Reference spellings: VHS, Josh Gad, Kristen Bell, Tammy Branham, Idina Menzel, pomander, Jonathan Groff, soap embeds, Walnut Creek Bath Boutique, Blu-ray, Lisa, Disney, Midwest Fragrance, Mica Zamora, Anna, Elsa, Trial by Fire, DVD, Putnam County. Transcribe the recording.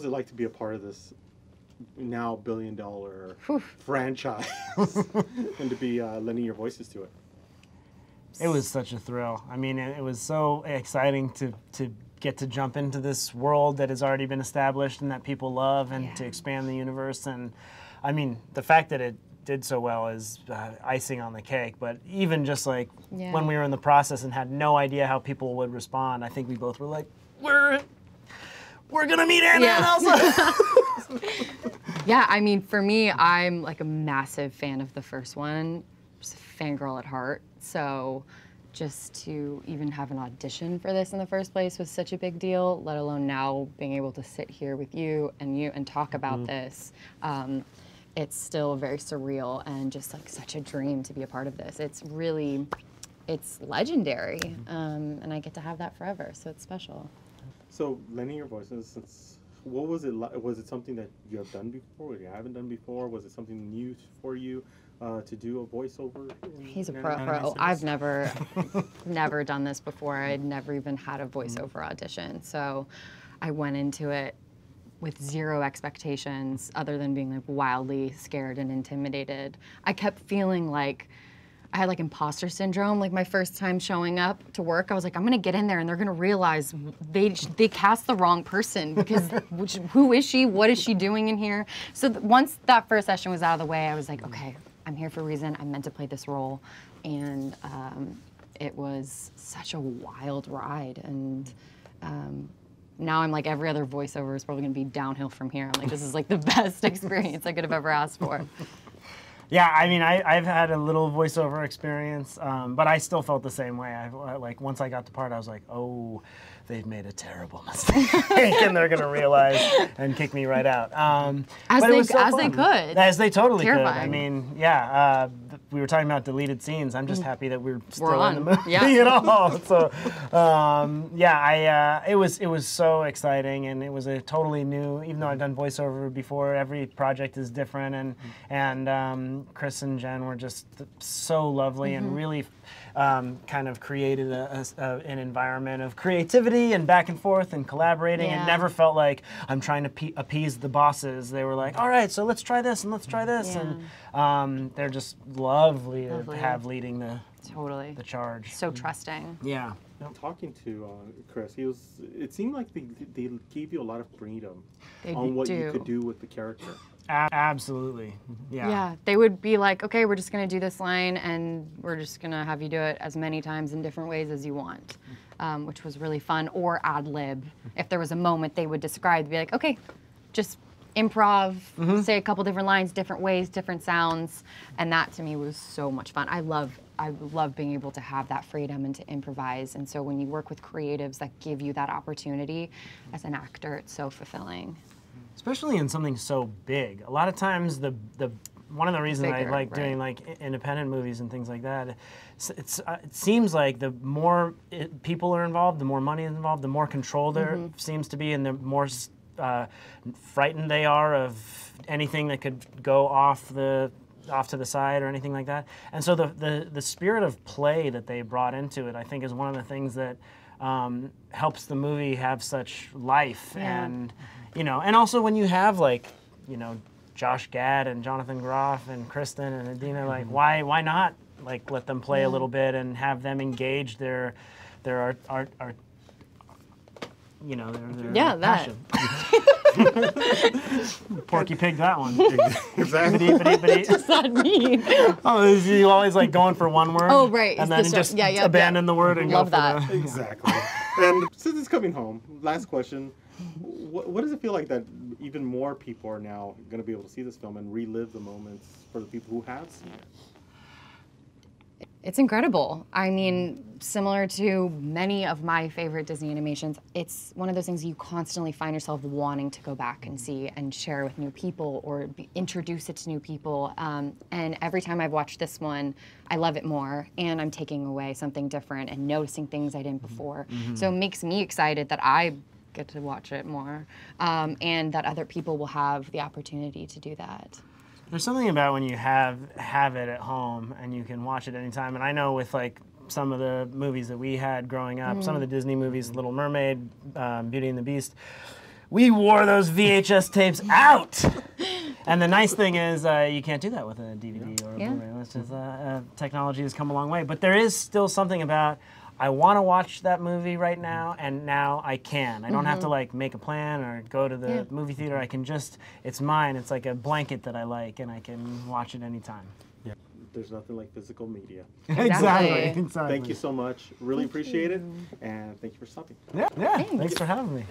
was it like to be a part of this now billion-dollar franchise and to be lending your voices to it? It was such a thrill. I mean, it was so exciting to get to jump into this world that has already been established and that people love, and to expand the universe. And I mean, the fact that it did so well is icing on the cake. But even just like when we were in the process and had no idea how people would respond, I think we both were like, we're gonna meet Anna and Elsa. Yeah, I mean, for me, I'm like a massive fan of the first one. Just a fangirl at heart. So just to even have an audition for this in the first place was such a big deal, let alone now being able to sit here with you and talk about this. It's still very surreal and just like such a dream to be a part of this. It's really, it's legendary. And I get to have that forever, so it's special. So lending your voices, what was it like? Was it something that you have done before, or you haven't done before? Was it something new for you? To do a voiceover? He's a pro. I've never done this before. I'd never even had a voiceover audition. So I went into it with zero expectations other than being like wildly scared and intimidated. I kept feeling like I had like imposter syndrome. Like my first time showing up to work, I was like, I'm gonna get in there and they're gonna realize they cast the wrong person, because who is she? What is she doing in here? So once that first session was out of the way, I was like, okay, I'm here for a reason. I'm meant to play this role. And it was such a wild ride. And now I'm like, every other voiceover is probably gonna be downhill from here. I'm like, this is like the best experience I could have ever asked for. Yeah, I mean, I've had a little voiceover experience, but I still felt the same way. Like, once I got the part, I was like, oh, they've made a terrible mistake, and they're gonna realize and kick me right out. As they totally could. I mean, yeah, we were talking about deleted scenes. I'm just happy that we're still in the movie at all. So, yeah, it was so exciting, and it was a totally new. Even though I've done voiceover before, every project is different, and Chris and Jen were just so lovely and really kind of created an environment of creativity and back and forth and collaborating. It never felt like I'm trying to appease the bosses. They were like, all right, so let's try this and let's try this. And they're just lovely to have leading the charge. So trusting. Yeah. Now, talking to Chris, it seemed like they gave you a lot of freedom on what you could do with the character. Absolutely. Yeah. Yeah. They would be like, okay, we're just going to do this line and we're just going to have you do it as many times in different ways as you want, which was really fun. Or ad lib. If there was a moment they would describe, they'd be like, okay, just improv, say a couple different lines, different ways, different sounds. And that to me was so much fun. I love being able to have that freedom and to improvise. And so when you work with creatives that give you that opportunity as an actor, it's so fulfilling. Especially in something so big. A lot of times, one of the reasons I like doing like independent movies and things like that, it seems like the more people are involved, the more money is involved, the more control there seems to be, and the more frightened they are of anything that could go off to the side or anything like that. And so the spirit of play that they brought into it, I think, is one of the things that helps the movie have such life and. You know, and also when you have like, you know, Josh Gad and Jonathan Groff and Kristen and Idina, like why not like let them play a little bit and have them engage their art you know, their passion. Porky Pig, that one. Exactly. What does that mean? Oh, is he always like going for one word? Oh, right. And then just abandon the word and love go for that. Exactly. And since it's coming home, last question. What does it feel like that even more people are now going to be able to see this film and relive the moments for the people who have seen it? It's incredible. I mean, similar to many of my favorite Disney animations, it's one of those things you constantly find yourself wanting to go back and see and share with new people or introduce it to new people. And every time I've watched this one, I love it more, and I'm taking away something different and noticing things I didn't before. So it makes me excited that I get to watch it more, and that other people will have the opportunity to do that. There's something about when you have it at home and you can watch it anytime. And I know with like some of the movies that we had growing up, some of the Disney movies, Little Mermaid, Beauty and the Beast, We wore those VHS tapes out. And the nice thing is you can't do that with a DVD or a Blu-ray. Which is, technology has come a long way. But there is still something about, I want to watch that movie right now, and now I can. I don't have to like make a plan or go to the movie theater. I can just, it's mine. It's like a blanket that I like, and I can watch it anytime. Yeah. There's nothing like physical media. Exactly. Thank you so much. Really appreciate it. And thank you for stopping. Yeah. Thanks for having me.